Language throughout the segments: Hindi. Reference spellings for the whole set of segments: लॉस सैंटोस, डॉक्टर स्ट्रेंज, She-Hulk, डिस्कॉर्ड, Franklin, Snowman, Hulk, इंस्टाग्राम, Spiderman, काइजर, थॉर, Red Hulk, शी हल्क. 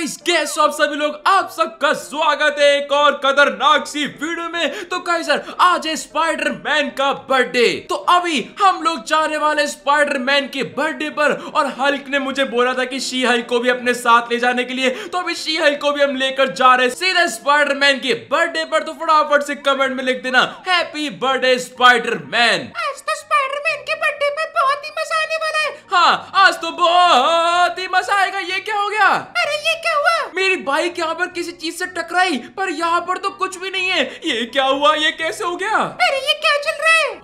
गाइस कैसे आप सभी लोग, आप सबका स्वागत है एक और खतरनाक सी वीडियो में। तो गाइस आज है स्पाइडरमैन का बर्थडे, तो अभी हम लोग जाने वाले स्पाइडरमैन के बर्थडे पर। और हल्क ने मुझे बोला था कि शी हल्क को भी अपने साथ ले जाने के लिए, तो अभी शी हल्क को भी हम लेकर जा रहे हैं सीधे स्पाइडरमैन के बर्थडे पर। तो फटाफट से कमेंट में लिख देना हैप्पी बर्थडे स्पाइडरमैन। आज तो स्पाइडरमैन के बर्थडे पर बहुत ही मजा आने वाला है। हाँ, आज तो बहुत ही मजा आएगा। ये क्या हो गया? अरे ये क्या हुआ? मेरी बाइक यहाँ पर किसी चीज से टकराई, पर यहाँ पर तो कुछ भी नहीं है। ये क्या हुआ? ये कैसे हो गया? अरे ये क्या चल रहा है?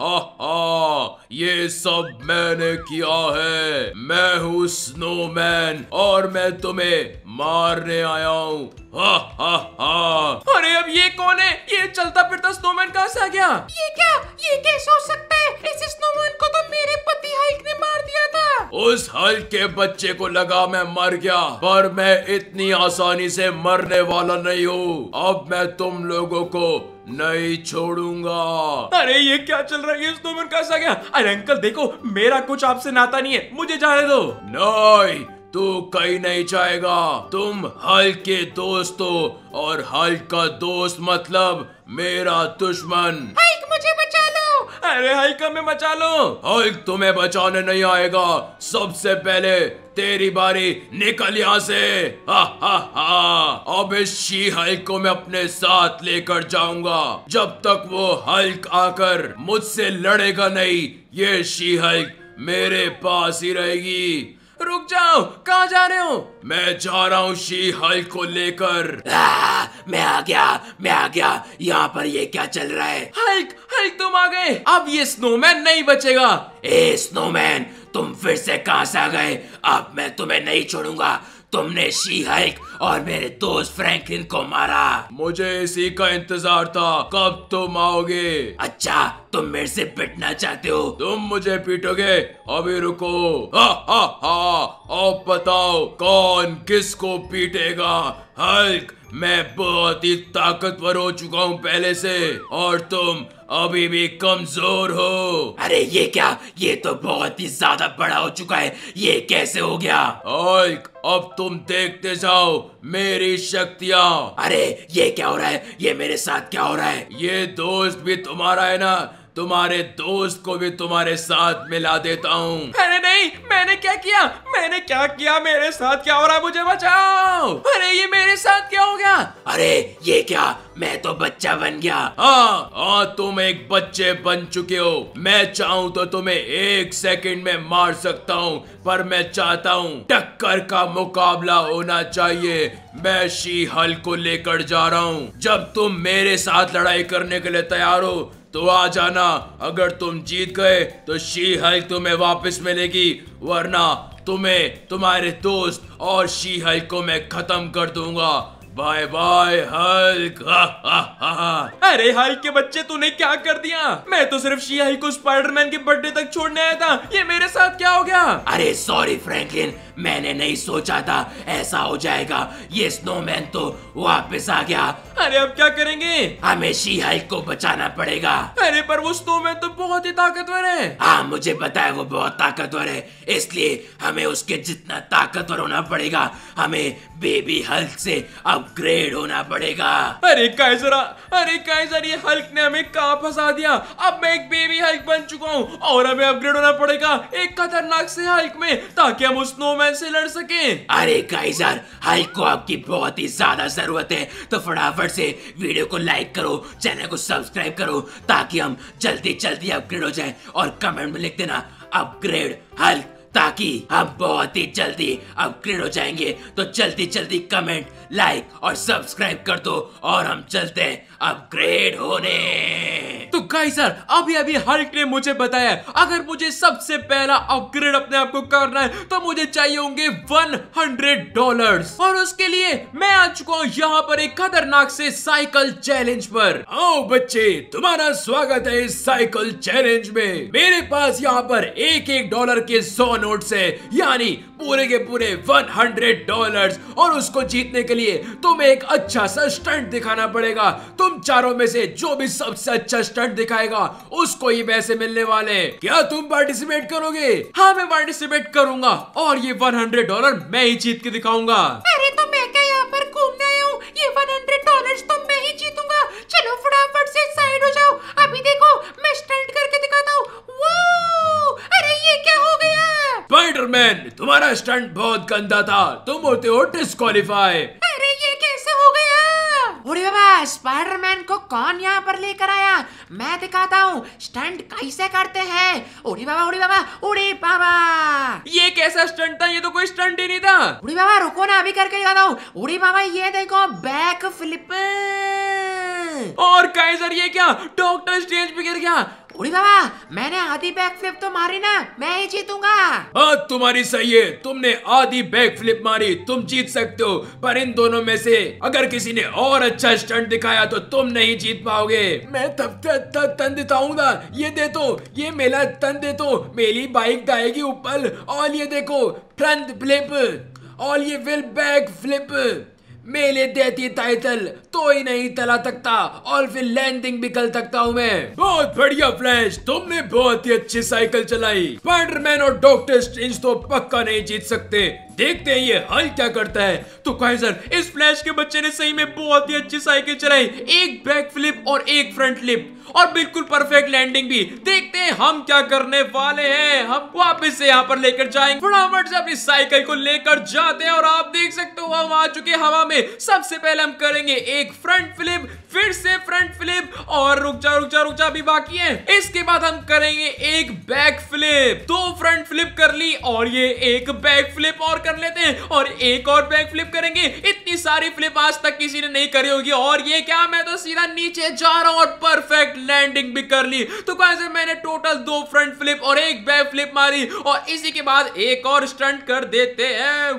हा, ये सब मैंने किया है। मैं हूँ स्नोमैन और मैं तुम्हें मारने आया हूँ। अरे अब ये कौन है? ये चलता फिरता स्नोमैन कहाँ से आ गया? ये क्या? ये कैसे हो सकता है? इस स्नोमैन को तो मेरे पति हल्क ने मार दिया था। उस हल्क के बच्चे को लगा मैं मर गया, पर मैं इतनी आसानी से मरने वाला नहीं हूँ। अब मैं तुम लोगों को नहीं छोड़ूंगा। अरे ये क्या चल रहा है? ये स्नोमैन कहाँ से आ गया? अरे अंकल देखो, मेरा कुछ आपसे नाता नहीं है, मुझे जाने दो। नहीं, तू कहीं नहीं जाएगा। तुम हल्क के दोस्त हो और हल्क का दोस्त मतलब मेरा दुश्मन। हल्क मुझे बचा लो। अरे हल्क हमें बचा लो। हल्क तुम्हें बचाने नहीं आएगा। सबसे पहले तेरी बारी, निकल यहाँ से। अब इस शी हल्क को मैं अपने साथ लेकर जाऊंगा। जब तक वो हल्क आकर मुझसे लड़ेगा नहीं, ये शी हल्क मेरे पास ही रहेगी। रुक जाओ, कहाँ जा रहे हो? मैं जा रहा हूँ शी हल्क को लेकर। मैं आ गया। यहाँ पर ये क्या चल रहा है? हल्क तुम आ गए। अब ये स्नोमैन नहीं बचेगा। ए स्नोमैन, तुम फिर से कहाँ से आ गए? अब मैं तुम्हें नहीं छोड़ूंगा। तुमने शी हल्क और मेरे दोस्त फ्रैंकलिन को मारा। मुझे इसी का इंतजार था, कब तुम आओगे। अच्छा, तुम मेरे से पिटना चाहते हो? तुम मुझे पीटोगे? अभी रुको। अब बताओ कौन किसको पीटेगा? हल्क, मैं बहुत ही ताकतवर हो चुका हूँ पहले से, और तुम अभी भी कमजोर हो। अरे ये क्या? ये तो बहुत ही ज्यादा बड़ा हो चुका है। ये कैसे हो गया? हल्क, अब तुम देखते जाओ मेरी शक्तियाँ। अरे ये क्या हो रहा है? ये मेरे साथ क्या हो रहा है? ये दोस्त भी तुम्हारा है ना? तुम्हारे दोस्त को भी तुम्हारे साथ मिला देता हूँ। अरे नहीं, मैंने क्या किया? मेरे साथ क्या हो रहा है? मुझे बचाओ। अरे ये मेरे साथ क्या हो गया? अरे ये क्या? मैं तो बच्चा बन गया। हाँ, तुम एक बच्चे बन चुके हो। मैं चाहूँ तो तुम्हें एक सेकंड में मार सकता हूँ, पर मैं चाहता हूँ टक्कर का मुकाबला होना चाहिए। मैं शी हल्क को लेकर जा रहा हूँ। जब तुम मेरे साथ लड़ाई करने के लिए तैयार हो तो आ जाना। अगर तुम जीत गए तो शी हल्क तुम्हें वापस मिलेगी, वरना तुम्हें तुम्हारे दोस्त और शी हल्क को मैं खत्म कर दूंगा। Bye bye Hulk. अरे हल्क के बच्चे, तूने क्या कर दिया? मैं तो सिर्फ शी हल्क को स्पाइडरमैन के बर्थडे तक छोड़ने आया था, ये मेरे साथ क्या हो गया? अरे सॉरी फ्रैंकलिन, मैंने नहीं सोचा था ऐसा हो जाएगा। ये स्नोमैन तो वापस आ गया। अरे अब क्या करेंगे? हमें शी हल्क को बचाना पड़ेगा। अरे पर वो स्नोमैन तो बहुत ही ताकतवर है। हाँ मुझे पता है, वो बहुत ताकतवर है, इसलिए हमें उसके जितना ताकतवर होना पड़ेगा। हमें बेबी हल्क से अपग्रेड होना पड़ेगा। अरे काइजर, ये हल्क ने हमें कहाँ फंसा दिया? अब मैं एक बेबी हल्क बन चुका हूँ और हमें अपग्रेड होना पड़ेगा एक खतरनाक से हल्क में, ताकि हम उस स्नोमैन से लड़ सके। अरे काइजर, हल्क को आपकी बहुत ही ज्यादा जरूरत है, तो फटाफट से वीडियो को लाइक करो, चैनल को सब्सक्राइब करो, ताकि हम जल्दी अपग्रेड हो जाए। और कमेंट में लिख देना अपग्रेड हल्क, ताकि हम बहुत ही जल्दी अपग्रेड हो जाएंगे। तो जल्दी कमेंट, लाइक और सब्सक्राइब कर दो, और हम चलते हैं अपग्रेड होने। तो गाइस अभी हल्क ने मुझे बताया, अगर मुझे सबसे पहला अपग्रेड अपने आप को करना है तो मुझे चाहिए होंगे $100, और उसके लिए मैं आ चुका हूँ यहाँ पर एक खतरनाक से साइकिल चैलेंज पर। आओ बच्चे, तुम्हारा स्वागत है इस साइकिल चैलेंज में। मेरे पास यहाँ पर $1 के 100 नोट्स है, यानी पूरे के पूरे $100, और उसको जीतने के लिए तुम्हें एक अच्छा सा स्टंट दिखाना पड़ेगा। तुम चारों में से जो भी सबसे अच्छा स्टंट दिखाएगा उसको ये पैसे मिलने वाले। क्या तुम पार्टिसिपेट करोगे? हाँ मैं पार्टिसिपेट करूंगा, और ये $100 मैं ही जीत के दिखाऊंगा। अरे तुम स्पाइडरमैन, तुम्हारा स्टंट बहुत गंदा था, तुम होते हो डिस्क्वालीफाई। अरे ये कैसे हो गया? अरे बाबा, स्पाइडरमैन को कौन यहाँ पर लेकर आया? मैं दिखाता हूँ स्टंट कैसे करते हैं। ओड़ी बाबा, ओड़ी बाबा, ओड़ी बाबा, ये कैसा स्टंट था? ये तो कोई स्टंट ही नहीं था। ओड़ी बाबा रुको ना, अभी करके दिखाता हूँ। ओड़ी बाबा ये देखो, बैक फ्लिप। और काइजर ये क्या, डॉक्टर स्ट्रेंज भी गिर गया। ओड़ी बाबा मैंने आधी बैक फ्लिप तो मारी ना, मैं ही जीतूंगा। हाँ तुम्हारी सही है, तुमने आधी बैक फ्लिप मारी, तुम जीत सकते हो। पर इन दोनों में से अगर किसी ने और अच्छा स्टंट दिखाया तो तुम नहीं जीत पाओगे। मैं तब तक तन दिखाऊंगा। ये दे तो, ये मेला तन दे तो, मेरी बाइक दाएगी ऊपर। और ये देखो फ्रंट फ्लिप, और ये विल बैक फ्लिप। मेले देती टाइटल तो ही नहीं तला सकता, और फिर लैंडिंग भी कर सकता हूँ मैं। बहुत बढ़िया फ्लैश, तुमने बहुत ही अच्छी साइकिल चलाई। स्पाइडरमैन और डॉक्टर स्ट्रेंज तो पक्का नहीं जीत सकते, देखते हैं ये हल्क क्या करता है। तो काइजर, इस फ्लैश के बच्चे ने सही में बहुत ही अच्छी साइकिल चलाई, एक बैक फ्लिप और एक फ्रंट फ्लिप, और बिल्कुल परफेक्ट लैंडिंग भी। देखते हैं हम क्या करने वाले हैं। हम वापस से यहाँ पर लेकर जाएंगे, फटाफट से अपनी साइकिल को लेकर जाते हैं। और आप देख सकते हो हम आ चुके हैं हवा में। सबसे पहले हम करेंगे एक फ्रंट फ्लिप, फिर से फ्रंट फ्लिप, और रुक जा भी बाकी है। इसके बाद हम करेंगे एक बैक फ्लिप। दो फ्रंट फ्लिप कर ली, और ये एक बैक फ्लिप और कर लेते हैं, और एक और बैक फ्लिप करेंगे। इतनी सारी फ्लिप आज तक किसी ने नहीं करी होगी। और ये क्या, मैं तो सीधा नीचे जा रहा हूं और परफेक्ट लैंडिंग भी कर ली। तो कैसे मैंने टोटल दो फ्रंट फ्लिप और एक बैक फ्लिप मारी, और इसी के बाद एक और स्टंट कर देते हैं।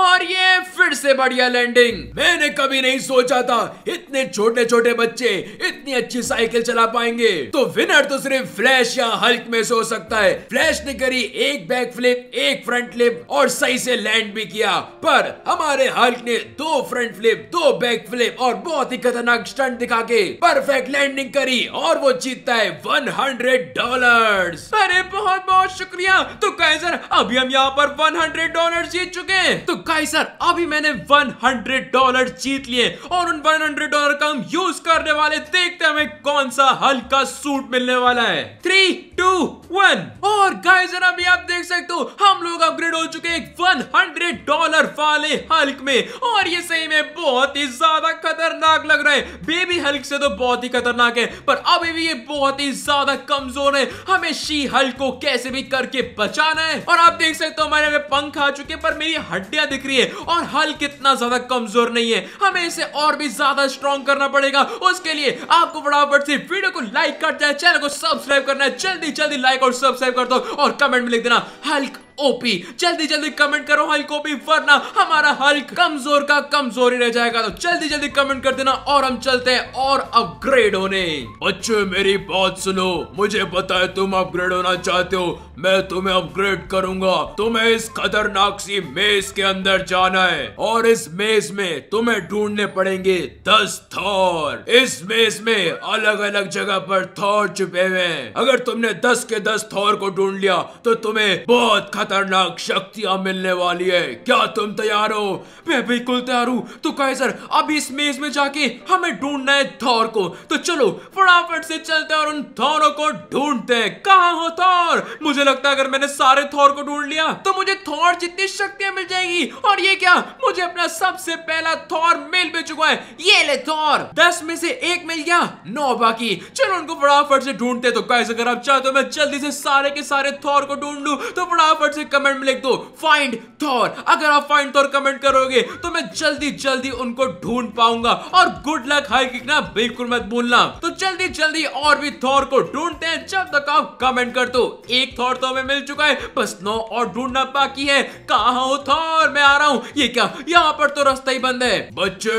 और ये फिर से बढ़िया लैंडिंग। मैंने कभी नहीं सोचा था इतने छोटे छोटे बच्चे इतनी अच्छी साइकिल चला पाएंगे। तो विनर तो सिर्फ फ्लैश या हल्क में से हो सकता है। फ्लैश ने करी एक बैक फ्लिप, एक फ्रंट फ्लिप, और सही से लैंड भी किया। पर हमारे हल्क ने दो फ्रंट फ्लिप, दो बैक फ्लिप, और बहुत ही खतरनाक स्टंट दिखा के परफेक्ट लैंडिंग करी, और वो जीतता है $100। अरे बहुत बहुत शुक्रिया। तो काइजर अभी हम यहाँ पर $100 जीत चुके हैं। तो काइजर अभी मैंने $100 जीत लिए, और उन $100 का हम यूज करने वाले। देखते हैं हमें कौन सा हल्क का सूट मिलने वाला है। 3, 2, 1। और काइजर अभी आप देख सकते हो हम लोग अपग्रेड हो चुके हैं $100 वाले हल्क में। और ये सही में बहुत ही ज्यादा खतरनाक लग रहा है। बेबी हल्क से तो बहुत ही खतरनाक है, पर अभी भी ये बहुत ही ज्यादा कमजोर है। हमें शी हल्क को कैसे भी करके बचाना है। और आप देख सकते हो हमारे पंख आ चुके, पर मेरी हड्डियां दिख रही है, और हल्क इतना ज्यादा कमजोर नहीं है। हमें इसे और भी ज्यादा स्ट्रॉन्ग करना पड़ेगा। उसके लिए आपको फटाफट से वीडियो को लाइक करना है, चैनल को सब्सक्राइब करना है। जल्दी लाइक और सब्सक्राइब कर दो, और कमेंट में लिख देना हल्क ओपी। जल्दी कमेंट करो हल्क ओपी, वरना हमारा हल्क कमजोर का कमजोरी रह जाएगा। तो जल्दी कमेंट कर देना, और हम चलते हैं और अपग्रेड होने। अच्छे मेरी बात सुनो, मुझे पता है तुम अपग्रेड होना चाहते हो, मैं तुम्हें अपग्रेड करूंगा। तुम्हें इस खतरनाक सी मेज के अंदर जाना है, और इस मेज में तुम्हें ढूंढने पड़ेंगे 10 थॉर। इस मेज में अलग अलग जगह पर थॉर छुपे हुए हैं। अगर तुमने 10 के 10 थॉर को ढूंढ लिया तो तुम्हें बहुत खतरनाक शक्तियां मिलने वाली है। क्या तुम तैयार हो? मैं बिल्कुल तैयार हूँ। तो काइजर अभी इस मेज में जाके हमें ढूंढना है थॉर को। तो चलो फटाफट से चलते हैं और उन थॉरों को ढूंढते हैं। कहाँ हो थॉर? मुझे लगता है अगर मैंने सारे थॉर को ढूंढ लिया तो मुझे थॉर जितनी शक्तियां मिल जाएगी। और ये क्या, मुझे अपना सबसे पहला थॉर मिल भी चुका है। ये ले थॉर, 10 में से 1 मिल गया, 9 बाकी। चलो उनको फटाफट से ढूंढते। तो काइजर अगर आप चाहते हो मैं जल्दी से सारे के सारे थॉर को ढूंढ लूं, तो फटाफट से कमेंट में लिख दो फाइंड थॉर। अगर आप फाइंड थॉर कमेंट करोगे तो मैं जल्दी उनको ढूंढ पाऊंगा। और गुड लक हाइकिंग ना बिल्कुल मत भूलना। तो जल्दी और भी थॉर को ढूंढते हैं जब तक आप कमेंट कर दो। एक थॉर तो हमें मिल चुका है, बस 9 और ढूंढना बाकी है। कहां हो थॉर? मैं आ रहा हूं। ये क्या, यहाँ पर तो रास्ता ही बंद है। बच्चे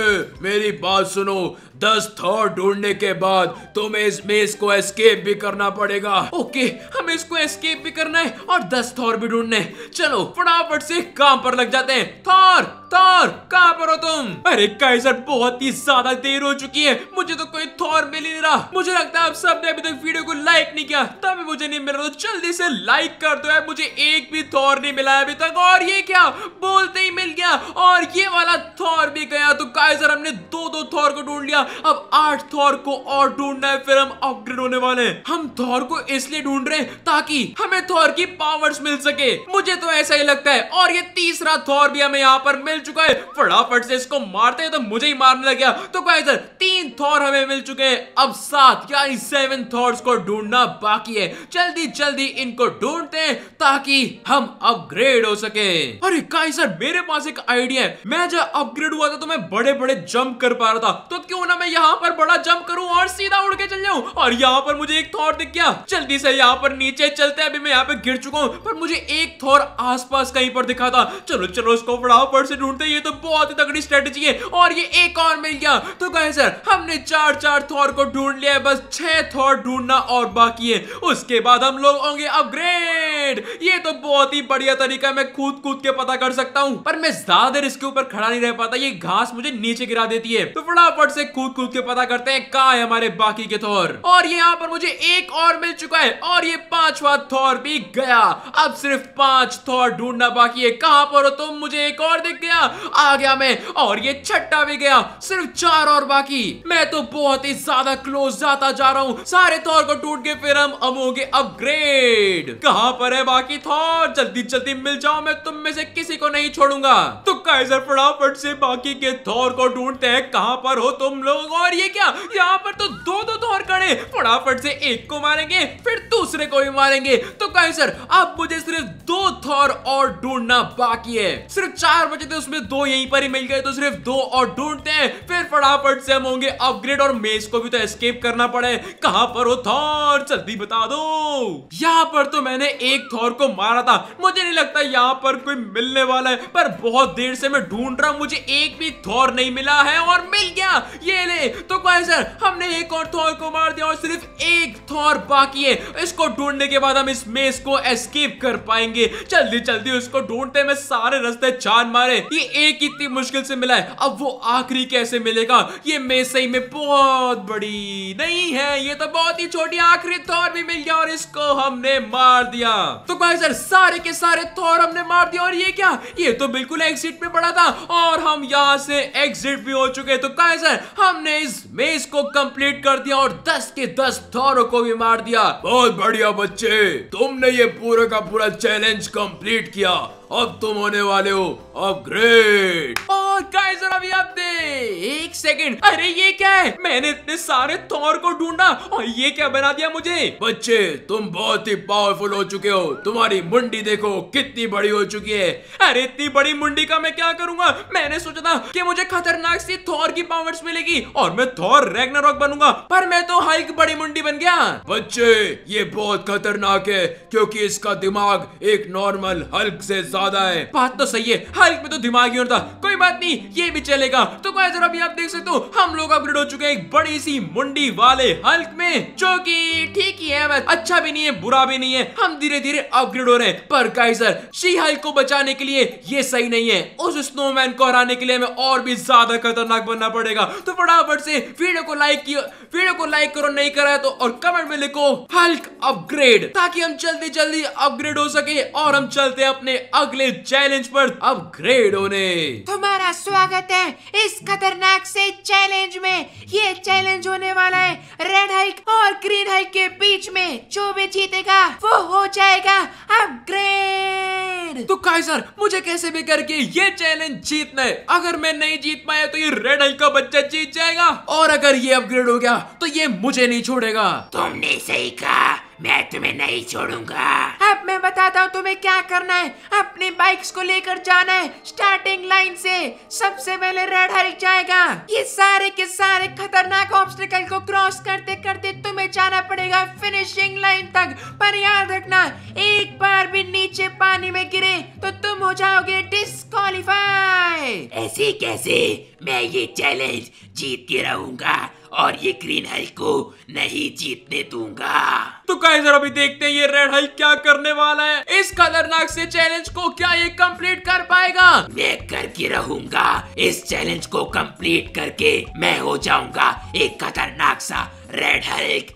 मेरी बात सुनो, 10 थॉर ढूंढने के बाद तुम्हें इस मेज को एस्केप भी करना पड़ेगा। ओके, हमें इसको एस्केप भी करना है और 10 थॉर भी ढूंढने। चलो फटाफट से काम पर लग जाते हैं। थॉर थॉर कहाँ पर हो तुम? अरे काइजर बहुत ही ज्यादा देर हो चुकी है, मुझे तो कोई थॉर मिल ही नहीं रहा। मुझे लगता है आप सबने अभी तक वीडियो को लाइक नहीं किया, तभी मुझे नहीं मिल रहा। तो जल्दी से लाइक कर दो यार, मुझे एक भी थॉर नहीं मिला अभी तक। और ये क्या, बोलते ही मिल गया। और ये वाला थॉर भी गया। तो गाइस हमने दो दो थॉर को ढूंढ लिया, अब 8 थॉर को और ढूंढना है, फिर हम अपग्रेड होने वाले हैं। हम थॉर को इसलिए ढूंढ रहे हैं ताकि हमें थॉर की पावर्स मिल सके, मुझे तो ऐसा ही लगता है। और ये तीसरा थॉर भी हमें यहाँ पर मिल चुका है, फटाफट से इसको मारते हैं, तो मुझे ही मारने लग गया। तो गाइस 3 थॉर हमें मिल चुके हैं, अब 7 यानी 7 थॉर्स को ढूंढना बाकी है। जल्दी जल्दी इनको ढूंढते हैं ताकि हम अपग्रेड हो सके। अरे गाइस मेरे पास एक आइडिया है, मैं जब अपग्रेड हुआ था तो मैं बड़े बड़े जंप कर पा रहा था, तो क्यों ना मैं यहाँ पर बड़ा जंप करूं और सीधा उड़ के चल जाऊं। और यहाँ पर मुझे एक थॉर दिख गया, जल्दी से यहाँ पर नीचे चलते हैं। अभी मैं यहाँ पे गिर चुका हूँ, पर मुझे एक थॉर आसपास कहीं पर दिखा था। चलो चलो इसको फटाफट से ढूंढते, ये तो बहुत ही तगड़ी स्ट्रेटेजी है। और ये एक और मिल गया। तो गाइस हमने 4-4 थॉर को ढूंढ लिया है, बस 6 थॉर ढूंढना और बाकी है, उसके बाद हम लोग होंगे अपग्रेड। ये तो बहुत ही बढ़िया तरीका है, मैं कूद के पता कर सकता हूँ, पर मैं ज्यादा देर इसके ऊपर खड़ा नहीं रह पाता, ये घास मुझे नीचे गिरा देती है। तो फटाफट से कूद के पता करते हैं कहाँ है हमारे बाकी के थॉर। और ये यहाँ पर मुझे एक और मिल चुका है, और ये 5वां थॉर भी गया। अब सिर्फ 5 थॉर ढूंढना बाकी है। कहाँ पर हो तुम? मुझे एक और दिख गया, आ गया मैं। और ये 6ठा भी गया, सिर्फ 4 और बाकी। मैं तो बहुत ही ज्यादा क्लोज जाता जा रहा हूँ, सारे थॉर को टूट के फिर हम अब होंगे अपग्रेड। कहाँ पर है बाकी थॉर? जल्दी जल्दी मिल जाओ, मैं तुम में से किसी को नहीं छोड़ूंगा। तो काइजर फटाफट से बाकी के थॉर को ढूंढते हैं, कहाँ पर हो तुम लोग? और ये क्या, यहाँ पर तो 2-2 थॉर खड़े। फटाफट से एक को मारेंगे, फिर दूसरे को भी मारेंगे। तो काइजर अब मुझे सिर्फ 2 थॉर और ढूंढना बाकी है, सिर्फ 4 बचे थे, उसमें 2 यहीं पर ही मिल गए, तो सिर्फ 2 और ढूंढते हैं, फिर फटाफट से हम होंगे अपग्रेड। और मेज को भी तो एस्केप करना पड़े। कहाँ पर हो थॉर, जल्दी बता दो। यहाँ पर तो मैंने एक थॉर को मारा था, मुझे नहीं लगता यहाँ पर कोई मिलने वाला है, पर बहुत देर से मैं ढूंढ रहा हूँ, मुझे एक भी थॉर नहीं मिला है, और मिल गया, ये ले। तो गाइस हमने एक और थॉर को मार दिया और सिर्फ 1 थॉर बाकी है, इसको ढूंढने के बाद हम इस मेज को एस्केप कर पाएंगे। जल्दी जल्दी उसको ढूंढते, मैं सारे रास्ते छान मारे, ये एक इतनी मुश्किल से मिला है, अब वो आखिरी कैसे मिलेगा? ये मेज सही में बहुत बड़ी नहीं है, ये तो बहुत ही छोटी। आखिरी थॉर भी मिल गया और इसको हमने मार दिया। तो गाइस सारे के सारे थॉर हमने मार दिया। और ये क्या, ये तो बिल्कुल एग्जिट पे पड़ा था और हम यहाँ से एग्जिट भी हो चुके। तो गाइस हमने इस मेज को कंप्लीट कर दिया और 10 के 10 थॉरों को भी मार दिया। बहुत बढ़िया बच्चे, तुमने ये पूरा का पूरा चैलेंज कंप्लीट किया, अब तुम होने वाले हो अपग्रेड। और गाइस अभी आप देख, 1 सेकंड, अरे ये क्या है? मैंने इतने सारे थॉर को ढूंढा और ये क्या बना दिया मुझे? बच्चे तुम बहुत ही पावरफुल हो चुके हो, तुम्हारी मुंडी देखो कितनी बड़ी हो चुकी है। अरे इतनी बड़ी मुंडी का मैं क्या करूंगा? मैंने सोचा था कि मुझे खतरनाक सी थॉर की पावर्स मिलेगी और मैं थॉर रैग्नारोक बनूंगा, पर मैं तो हल्क बड़ी मुंडी बन गया। बच्चे ये बहुत खतरनाक है, क्योंकि इसका दिमाग एक नॉर्मल हल्क से है। बात तो सही है, हल्क में तो दिमाग ही होता, कोई बात नहीं ये भी चलेगा। तो गाइस अभी आप देख सकते हो हम लोग अपग्रेड हो चुके हैं एक बड़ी सी मुंडी वाले हल्क में, जो कि ठीक ही है, अच्छा भी नहीं है बुरा भी नहीं है, हम धीरे-धीरे अपग्रेड हो रहे हैं। पर गाइस शी हल्क को बचाने के लिए ये सही नहीं है, उस स्नोमैन को हराने के लिए हमें और भी ज्यादा खतरनाक बनना पड़ेगा। तो फटाफट से वीडियो को लाइक करो, नहीं करा तो, और कमेंट में लिखो हल्क अपग्रेड, ताकि हम जल्दी जल्दी अपग्रेड हो सके। और हम चलते हैं अपने अगले चैलेंज पर अपग्रेड होने। तुम्हारा स्वागत है इस खतरनाक से चैलेंज में। ये चैलेंज होने वाला है रेड हल्क और ग्रीन हल्क के बीच में, जो भी जीतेगा वो हो जाएगा अपग्रेड। तो काइजर मुझे कैसे भी करके ये चैलेंज जीतना है, अगर मैं नहीं जीत पाया तो ये रेड हल्क का बच्चा जीत जाएगा, और अगर ये अपग्रेड हो गया तो ये मुझे नहीं छोड़ेगा। तुमने सही कहा, मैं तुम्हें नहीं छोड़ूंगा। अब मैं बताता हूँ तुम्हें क्या करना है, अपने बाइक्स को लेकर जाना है स्टार्टिंग लाइन से। सबसे पहले रेड हल्क जाएगा, ये सारे के सारे खतरनाक ऑब्स्टिकल को क्रॉस करते करते तुम्हें जाना पड़ेगा फिनिशिंग लाइन तक। पर याद रखना, एक बार भी नीचे पानी में गिरे तो तुम हो जाओगे डिस्क्वालीफाई। ऐसे कैसे? मैं ये चैलेंज जीत के रहूंगा और ये ग्रीन हल्क को नहीं जीतने दूंगा। तो गाइस अभी देखते हैं ये रेड हल्क क्या करने वाला है। इस खतरनाक से चैलेंज को क्या ये कंप्लीट कर पाएगा? मैं करके रहूंगा, इस चैलेंज को कंप्लीट करके मैं हो जाऊंगा एक खतरनाक सा रेड हल्क।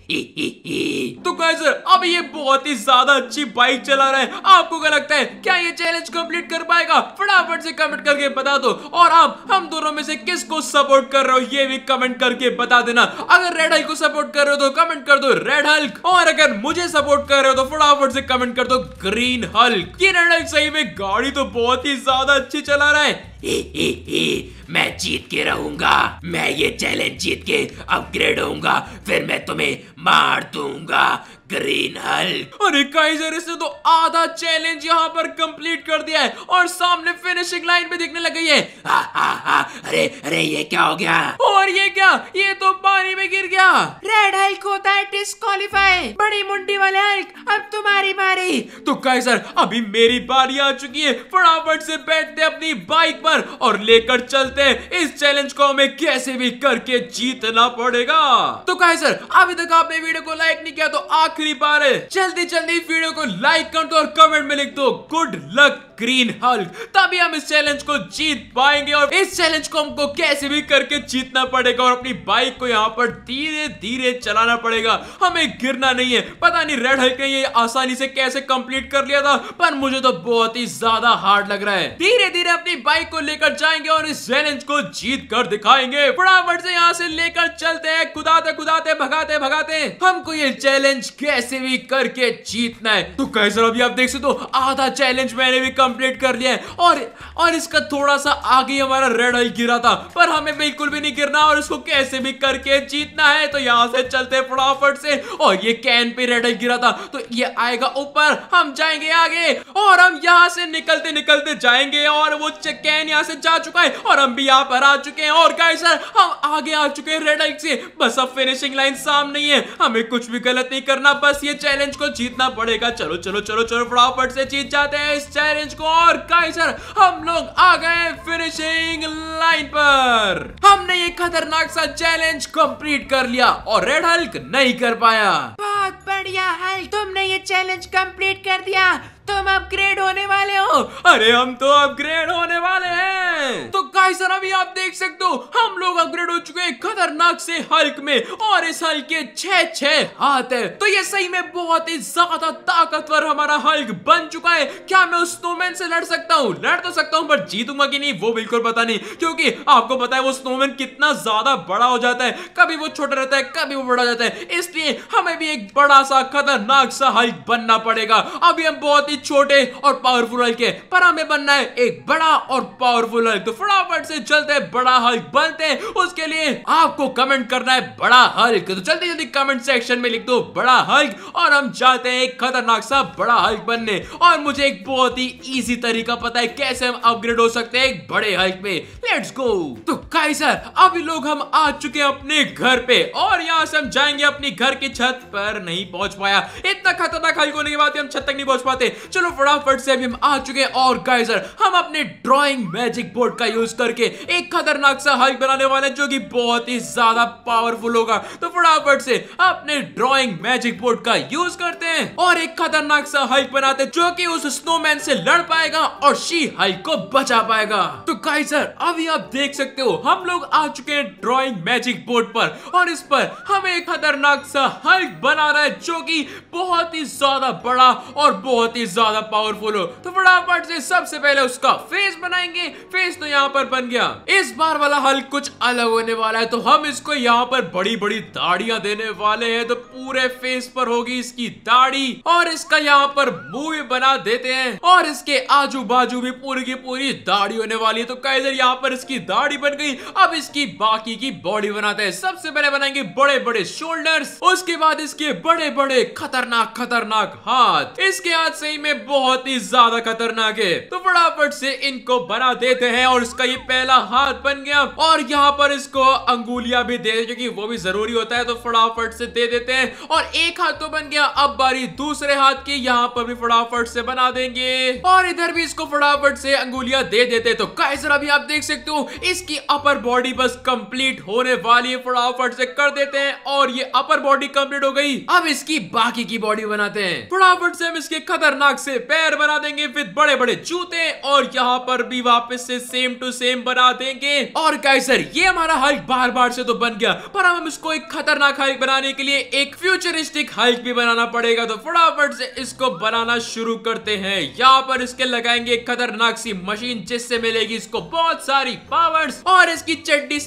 तो गाइस अब ये बहुत ही ज्यादा अच्छी बाइक चला रहा है। आपको क्या लगता है क्या ये चैलेंज कंप्लीट कर पाएगा? फटाफट से कमेंट करके बता दो। और आप हम दोनों में से किसको सपोर्ट कर रहे हो ये भी कमेंट करके बता देना। अगर रेड हल्क को सपोर्ट कर रहे हो तो कमेंट कर दो रेड हल्क, और अगर मुझे सपोर्ट कर रहे हो तो फटाफट से कमेंट कर दो ग्रीन हल्क। ये रेड हल्क सही में गाड़ी तो बहुत ही ज्यादा अच्छी चला रहा है। मैं जीत के रहूंगा, मैं ये चैलेंज जीत के अपग्रेड होऊंगा, फिर मैं तुम्हें मार दूंगा ग्रीन हल्क। अरे काइजर इसने तो आधा चैलेंज यहाँ पर कंप्लीट कर दिया है और सामने फिनिशिंग लाइन पे दिखने लग गई है। हा हा हा, अरे अरे ये क्या हो गया? और ये क्या, ये तो पानी में गिर गया। रेड हल्क होता है डिस्क्वालीफाई, बड़ी मुंडी वाले हल्क अब तुम्हारी बारी। तो काइजर अभी मेरी बारी आ चुकी है, फटाफट से बैठते अपनी बाइक पर और लेकर चलते हैं इस चैलेंज को, हमें कैसे भी करके जीतना पड़ेगा। तो काइजर अभी तक आपने वीडियो को लाइक नहीं किया तो आखिरी बार है, जल्दी जल्दी वीडियो को लाइक कर दो और कमेंट में लिख दो गुड लक ग्रीन हल्क। तभी हम इस चैलेंज को जीत पाएंगे और इस चैलेंज को हमको कैसे भी करके जीतना पड़ेगा और अपनी बाइक को यहाँ पर धीरे धीरे चलाना पड़ेगा, हमें गिरना नहीं है। पता नहीं रेड हल्क ने ये आसानी से कैसे कंप्लीट कर लिया था, पर मुझे तो बहुत ही ज्यादा हार्ड लग रहा है। धीरे धीरे अपनी बाइक को लेकर जाएंगे और इस चैलेंज को जीत कर दिखाएंगे। फटाफट से यहाँ से लेकर चलते हैं, कुदाते कुदाते भगाते भगाते हमको ये चैलेंज कैसे भी करके जीतना है। तो कैसे अभी आप देख सकते हो आधा चैलेंज मैंने भी कंप्लीट कर लिया है और इसका थोड़ा सा आगे हमारा रेड हल्क गिरा था, पर हमें बिल्कुल भी नहीं गिरना और इसको कैसे भी करके जीतना है। तो यहाँ से चलते फटाफट से, और ये कैन पे रेड हल्क गिरा था तो ये आएगा ऊपर, हम जाएंगे आगे और हम यहाँ से निकलते निकलते जाएंगे और वो कैन यहाँ से जा चुका है और हम भी यहाँ पर आ चुके हैं। और गाइस हम आगे आ चुके हैं रेड हल्क से, बस अब फिनिशिंग लाइन सामने ही है, हमें कुछ भी गलत नहीं करना, बस ये चैलेंज को जीतना पड़ेगा। चलो चलो चलो चलो फटाफट से जीत जाते हैं इस चैलेंज को। और काइजर हम लोग आ गए फिनिशिंग लाइन पर, हमने ये खतरनाक सा चैलेंज कंप्लीट कर लिया और रेड हल्क नहीं कर पाया। बहुत बढ़िया हल्क, तुमने ये चैलेंज कंप्लीट कर दिया, तुम अपग्रेड होने वाले हो। अरे हम तो अपग्रेड होने वाले हैं। तो गाइस अभी आप देख सकते हो हम लोग अपग्रेड हो चुके हैं खतरनाक से हल्क में, और इस हल्क के 6-6 हाथ है। तो ये सही में बहुत ही ज्यादा ताकतवर हमारा हल्क बन चुका है। क्या मैं उस स्नोमैन से लड़ सकता हूँ? लड़ तो सकता हूँ पर जीतूंगा कि नहीं वो बिल्कुल पता नहीं, क्योंकि आपको पता है वो स्नोमैन कितना ज्यादा बड़ा हो जाता है, कभी वो छोटा रहता है कभी वो बड़ा हो जाता है, इसलिए हमें भी एक बड़ा सा खतरनाक सा हल्क बनना पड़ेगा। अभी हम बहुत छोटे और पावरफुल हल्क है, पर हमें बनना है एक बड़ा और पावरफुल हल्क। तो फटाफट से चलते हैं बड़ा हल्क बनते हैं, उसके लिए आपको कमेंट करना है बड़ा हल्क। तो जल्दी जल्दी कमेंट सेक्शन में लिख दो बड़ा हल्क और हम जाते हैं एक खतरनाक सा बड़ा हल्क बनने। और मुझे एक बहुत ही इजी तरीका पता है कैसे हम अपग्रेड हो सकते हैं एक बड़े हल्क में। Let's go. तो काइजर अभी लोग हम आ चुके हैं अपने घर पे और यहाँ से हम जाएंगे अपनी घर की छत पर। नहीं पहुंच पाया, इतना खतरनाक हल्क होने के बाद हम छत तक नहीं पहुंच पाते। चलो फटाफट से अभी हम आ चुके हैं और गाइजर हम अपने ड्राइंग मैजिक बोर्ड का यूज करके एक खतरनाक सा हल्क बनाने वाले हैं जो कि बहुत ही ज्यादा पावरफुल होगा। तो फटाफट से अपने ड्राइंग मैजिक बोर्ड का यूज करते हैं और एक खतरनाक सा हल्क बनाते हैं जो कि उस स्नोमैन से लड़ पाएगा और शी हल्क को बचा पाएगा। तो गाइजर अभी आप देख सकते हो हम लोग आ चुके हैं ड्राइंग मैजिक बोर्ड पर और इस पर हमें एक खतरनाक सा हल्क बनाना है जो कि बहुत ही ज्यादा बड़ा और बहुत ही ज्यादा पावरफुल हो। तो फटाफट से सबसे पहले उसका फेस बनाएंगे। फेस तो यहाँ पर बन गया। इस बार वाला हल्क कुछ अलग होने वाला है, तो हम इसको यहाँ पर बड़ी बड़ी दाढ़ियां देने वाले हैं। तो पूरे फेस पर होगी इसकी दाढ़ी और इसका यहाँ पर मुंह भी बना देते हैं और इसके आजू बाजू भी पूरी की पूरी दाढ़ी होने वाली है। तो काइजर यहाँ पर इसकी दाढ़ी बन गई। अब इसकी बाकी की बॉडी बनाते हैं। सबसे पहले बनाएंगे बड़े बड़े शोल्डर्स, उसके बाद इसके बड़े बड़े खतरनाक खतरनाक हाथ। इसके हाथ सही में बहुत ही ज्यादा खतरनाक है। तो फटाफट से इनको बना देते हैं और इसका ये पहला हाथ बन गया और यहाँ पर इसको अंगुलियां भी दे दें क्योंकि वो भी जरूरी होता है। तो फटाफट से दे देते हैं और एक हाथ तो बन गया। अब बारी दूसरे हाथ की, यहाँ पर भी फटाफट से बना देंगे और इधर भी इसको फटाफट से अंगुलियां दे देते। तो गाइस। और अभी आप देख सकते हो इसकी अपर बॉडी बस कंप्लीट होने वाली है, फटाफट से कर देते हैं। और ये अपर बॉडी कंप्लीट हो गई, अब इसकी बाकी की बॉडी बनाते हैं। फटाफट से हम इसके खतरनाक से पैर बना देंगे, फिर बड़े बड़े जूते, और यहाँ पर भी वापस से सेम टू सेम बना देंगे। और गाइस सर ये हमारा हल्क बार बार से तो बन गया, पर हम इसको एक खतरनाक हल्क बनाने के लिए एक फ्यूचरिस्टिक हल्क भी बनाना पड़ेगा। तो फटाफट से इसको बनाना शुरू करते हैं। यहाँ पर इसके लगाएंगे खतरनाक सी मशीन, जिससे मिलेगी इसको बहुत सारी पावर्स। और इसकी चड्डी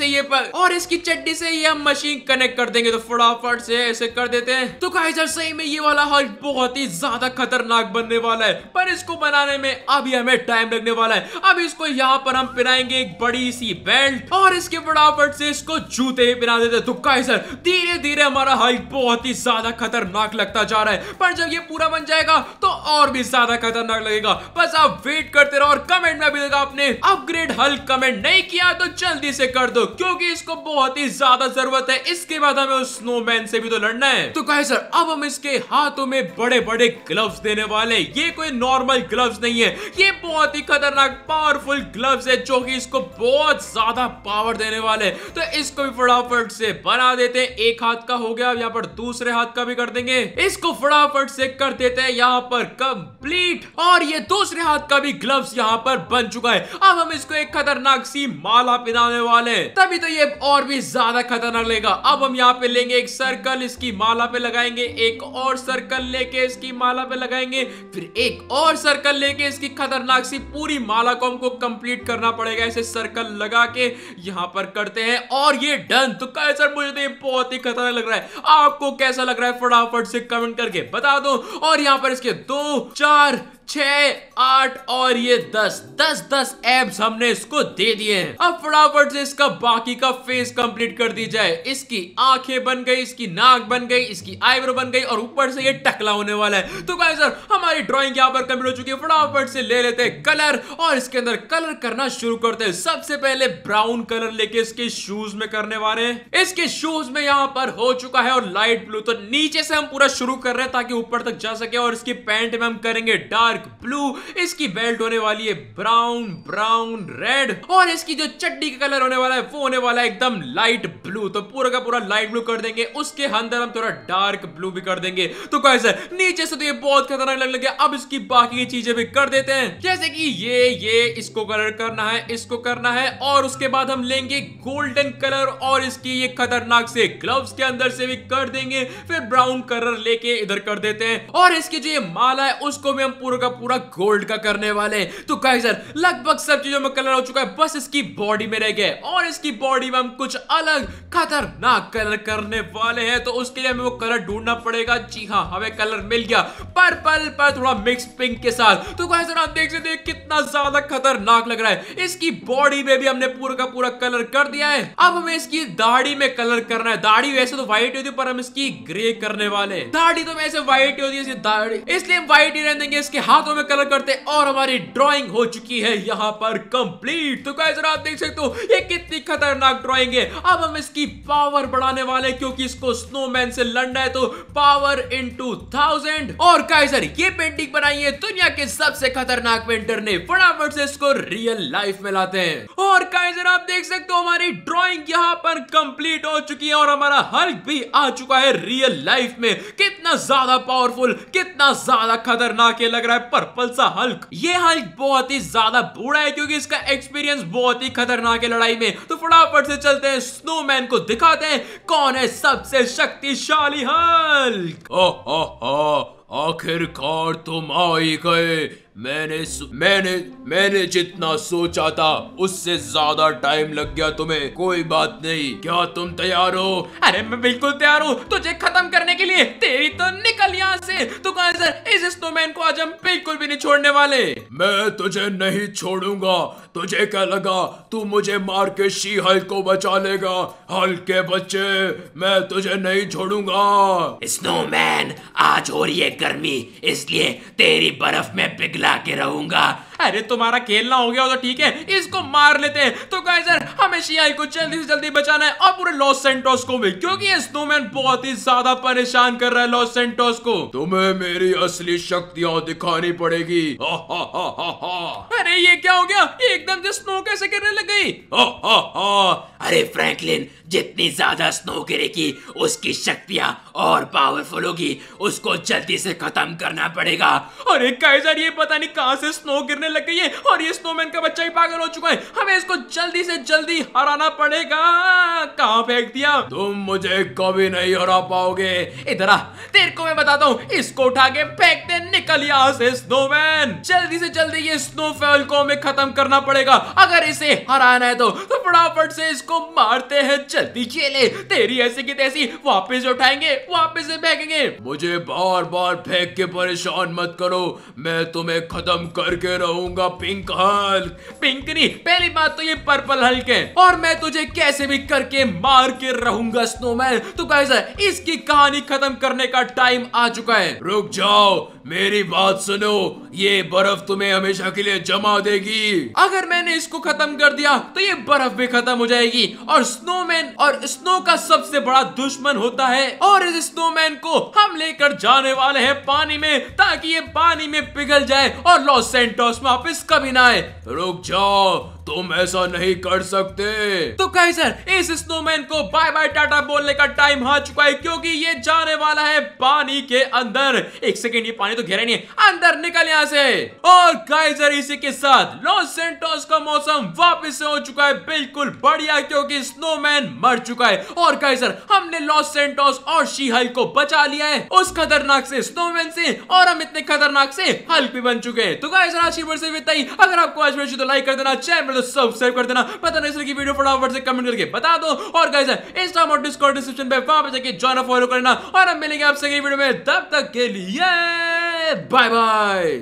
से ये हम मशीन कनेक्ट कर देंगे। तो फटाफट से ऐसे कर देते हैं। तो गाइस सही में ये वाला हल्क बहुत ही ज्यादा खतरनाक बनने वाला है, पर इसको बनाने में अभी हमें टाइम लगने वाला है। अब इसको यहाँ पर हम पिनाएंगे एक बड़ी सी बेल्ट, और इसके फटाफट से इसको जूते भी पिना देते हैं। तो गाइस धीरे धीरे हमारा हल्क बहुत ही ज्यादा खतरनाक लगता जा रहा है, पर जब ये पूरा बन जाएगा तो और भी ज्यादा खतरनाक लगेगा। बस आप वेट करते रहो। और कमेंट में अभी तक आपने अपग्रेड हल्क कमेंट नहीं किया तो जल्दी से कर दो, क्योंकि इसको बहुत ही ज्यादा जरूरत है। इसके बाद हमें उस स्नोमैन से भी तो लड़ना है। तो गाइस सर अब हम इसके हाथों में बड़े बड़े ग्लव्स देने वाले। ये कोई नॉर्मल ग्लव्स नहीं है, ये बहुत ही खतरनाक पावरफुल ग्लव्स है, जो कि इसको बहुत ज्यादा पावर देने वाले। तो इसको भी फटाफट से बना देते हैं। एक हाथ का हो गया, यहाँ पर दूसरे हाथ का भी कर देंगे। इसको फटाफट से कर देते हैं यहाँ पर कंप्लीट। और ये दूसरे हाथ का भी ग्लव्स यहाँ पर बन चुका है। अब हम इसको एक खतरनाक सी माला पहनाने वाले, तभी तो ये और भी ज्यादा खतरनाक लगेगा। अब हम यहाँ पे लेंगे एक सर्कल, इसकी माला पे लगाएंगे, एक और सर्कल लेके इसकी माला पे लगाएंगे, फिर एक और सर्कल लेके इसकी खतरनाक सी पूरी माला को हमको कंप्लीट करना पड़ेगा। ऐसे सर्कल लगा के यहाँ पर करते हैं और ये डन। तो गाइस सर मुझे तो ये बहुत ही खतरनाक लग रहा है, आपको कैसा लग रहा है फटाफट से कमेंट करके बता दो। और यहाँ पर इसके 2, 4, 6, 8 और ये 10 एब्स हमने इसको दे दिए हैं। अब फटाफट से इसका बाकी का फेस कंप्लीट कर दी जाए। इसकी आंखें बन गई, इसकी नाक बन गई, इसकी आईब्रो बन गई, और ऊपर से ये टकला होने वाला है। तो गाइस सर हमारी ड्राइंग यहाँ पर कंप्लीट हो चुकी है। फटाफट से ले लेते हैं कलर और इसके अंदर कलर करना शुरू करते हैं। सबसे पहले ब्राउन कलर लेके इसके शूज में करने वाले हैं। इसके शूज में यहाँ पर हो चुका है और लाइट ब्लू। तो नीचे से हम पूरा शुरू कर रहे हैं ताकि ऊपर तक जा सके। और इसकी पैंट में हम करेंगे डार्क ब्लू, इसकी बेल्ट होने वाली है ब्राउन, ब्राउन रेड, और इसकी जो चड्डी का कलर होने वाला है वो होने वाला है एकदम लाइट ब्लू। तो पूरा का पूरा लाइट ब्लू कर देंगे, उसके अंदर हम थोड़ा डार्क ब्लू भी कर देंगे। तो गाइस नीचे से तो ये बहुत खतरनाक लगने लगा। अब इसकी बाकी की चीजें भी कर देते हैं, जैसे कि ये इसको कलर करना है, इसको करना है। और उसके बाद हम लेंगे गोल्डन कलर और इसकी ये खतरनाक से ग्लव्स के अंदर से भी कर देंगे। फिर ब्राउन कलर लेके इधर कर देते हैं और इसकी जो ये माला है उसको भी हम पूरा गोल्ड का करने वाले हैं। तो गाइस लगभग सब चीजों में कलर हो चुका है, बस इसकी बॉडी में रह गया है। और इसकी बॉडी में हम कुछ अलग खतरनाक कलर करने वाले हैं, तो उसके लिए हमें वो कलर ढूंढना पड़ेगा। जी हाँ, हमें कलर मिल गया, पर्पल पर थोड़ा मिक्स पिंक के साथ। तो गाइस आप देख सकते हैं कितना ज्यादा खतरनाक लग रहा है। इसकी बॉडी में भी हमने पूरा का पूरा कलर कर दिया है। अब हमें इसकी दाढ़ी में कलर करना है। दाढ़ी वैसे तो व्हाइट होती है, पर हम इसकी ग्रे करने वाले हैं। दाढ़ी तो वैसे व्हाइट ही होती है, दाढ़ी इसलिए हम व्हाइट ही रहने देंगे। इसके हाथों में कलर करते और हमारी ड्राइंग हो चुकी है यहाँ पर कंप्लीट। तो गाइस आप देख सकते हो ये कितनी खतरनाक ड्राइंग है। अब हम इसकी पावर बढ़ाने वाले, क्योंकि इसको स्नोमैन से लड़ना है। तो पावर इनटू 1000। और गाइस ये पेंटिंग बनाई है दुनिया के सबसे खतरनाक पेंटर ने। फटाफट से इसको रियल लाइफ में लाते हैं। और गाइस आप देख सकते हो हमारी ड्राइंग यहाँ पर कंप्लीट हो चुकी है और हमारा हल्क भी आ चुका है रियल लाइफ में। कितना ज्यादा पावरफुल, कितना ज्यादा खतरनाक लग रहा है पर्पल सा हल्क। ये हल्क बहुत ही ज्यादा बूढ़ा है, क्योंकि इसका एक्सपीरियंस बहुत ही खतरनाक है लड़ाई में। तो फटाफट से चलते हैं स्नोमैन को दिखाते हैं कौन है सबसे शक्तिशाली हल्क। ओ आखिरकार तुम आ ही गए। मैंने जितना सोचा था उससे ज्यादा टाइम लग गया तुम्हें। कोई बात नहीं, क्या तुम तैयार हो? अरे मैं बिल्कुल तैयार हूँ तुझे खत्म करने के लिए, तेरी तो निकल यहाँ से। तो गाइस सर इस स्नोमैन को आज हम बिल्कुल भी नहीं छोड़ने वाले। मैं तुझे नहीं छोड़ूंगा। तुझे क्या लगा तू मुझे मार के शी हल्क को बचा लेगा? हल्क के बच्चे, मैं तुझे नहीं छोड़ूंगा। स्नोमैन आज हो रही है गर्मी, इसलिए तेरी बर्फ में पिघला के रहूंगा। अरे तुम्हारा खेलना हो गया हो तो ठीक है, इसको मार लेते हैं। तो एडवाइजर, हमें शी-हल्क को जल्दी से जल्दी बचाना है और पूरे लॉस सैंटोस को भी, क्योंकि ये स्नोमैन बहुत ही ज्यादा परेशान कर रहा है लॉस सैंटोस को। तुम्हें मेरी असली शक्तियाँ दिखानी पड़ेगी। अरे ये क्या हो गया, ये एकदम से स्नो कैसे गिरने लग गई? अरे फ्रैंकलिन, जितनी ज्यादा स्नो गिरेगी उसकी शक्तियाँ और पावरफुल होगी, उसको जल्दी से खत्म करना पड़ेगा। अरे काइजर, ये पता नहीं कहाँ से स्नो गिरने लग गई है और ये स्नोमैन का बच्चा ही पागल हो चुका है, हमें इसको जल्दी से जल्दी हराना पड़ेगा। कहाँ फेंक दिया? तुम मुझे कभी नहीं हरा पाओगे। इधर आ, तेरे को मैं बताता हूँ। इसको उठा के फेंक दे, निकल यहाँ से स्नोमैन। जल्दी से जल्दी ये स्नोफॉल को हमें खत्म करना पड़ेगा अगर इसे हराना है तो फटाफट से इसको मारते हैं। जल्दी चले, तेरी ऐसी की तैसी, वापस उठाएंगे, वापस से फेंकेंगे। मुझे बार बार फेंक के परेशान मत करो, मैं तुम्हें खत्म करके रहूंगा। पिंक हल्क, पिंक नहीं, पहली बात तो ये पर्पल हल्क है, और मैं तुझे कैसे भी करके मार के रहूंगा स्नोमैन। तो गाइस, इसकी कहानी खत्म करने का टाइम आ चुका है। रुक जाओ, मेरी बात सुनो, ये बर्फ तुम्हें हमेशा के लिए जमा देगी। अगर मैंने इसको खत्म कर दिया तो ये बर्फ भी खत्म हो जाएगी, और स्नोमैन और स्नो का सबसे बड़ा दुश्मन होता है, और इस स्नोमैन को हम लेकर जाने वाले हैं पानी में, ताकि ये पानी में पिघल जाए और लॉस सैंटोस में वापस कभी ना आए। रुक जाओ, तुम ऐसा नहीं कर सकते। तो काइजर, इस स्नोमैन को बाय बाय टाटा बोलने का टाइम आ चुका है, क्योंकि ये जाने वाला है पानी के अंदर। एक सेकेंड, ये पानी तो गहरा नहीं है, अंदर निकल यहाँ से। और काइजर, इसी के साथ लॉस सैंटोस का मौसम वापस से हो चुका है बिल्कुल बढ़िया, क्योंकि स्नोमैन मर चुका है। और काइजर, हमने लॉस सैंटोस और शी-हल्क को बचा लिया है उस खतरनाक से स्नोमैन से, और हम इतने खतरनाक से हल्क भी बन चुके हैं। तो काइजर, आज की वीडियो से ही, अगर आपको आज वीडियो तो लाइक कर देना, चैनल सब्सक्राइब कर देना, पता नहीं इसलिए की वीडियो फटाफट से कमेंट करके बता दो। और गाइस, इंस्टाग्राम और डिस्कॉर्ड डिस्क्रिप्शन पे वहां पे जाके ज्वाइन और फॉलो करना, और हम मिलेंगे आपसे अगली वीडियो में। तब तक के लिए बाय बाय।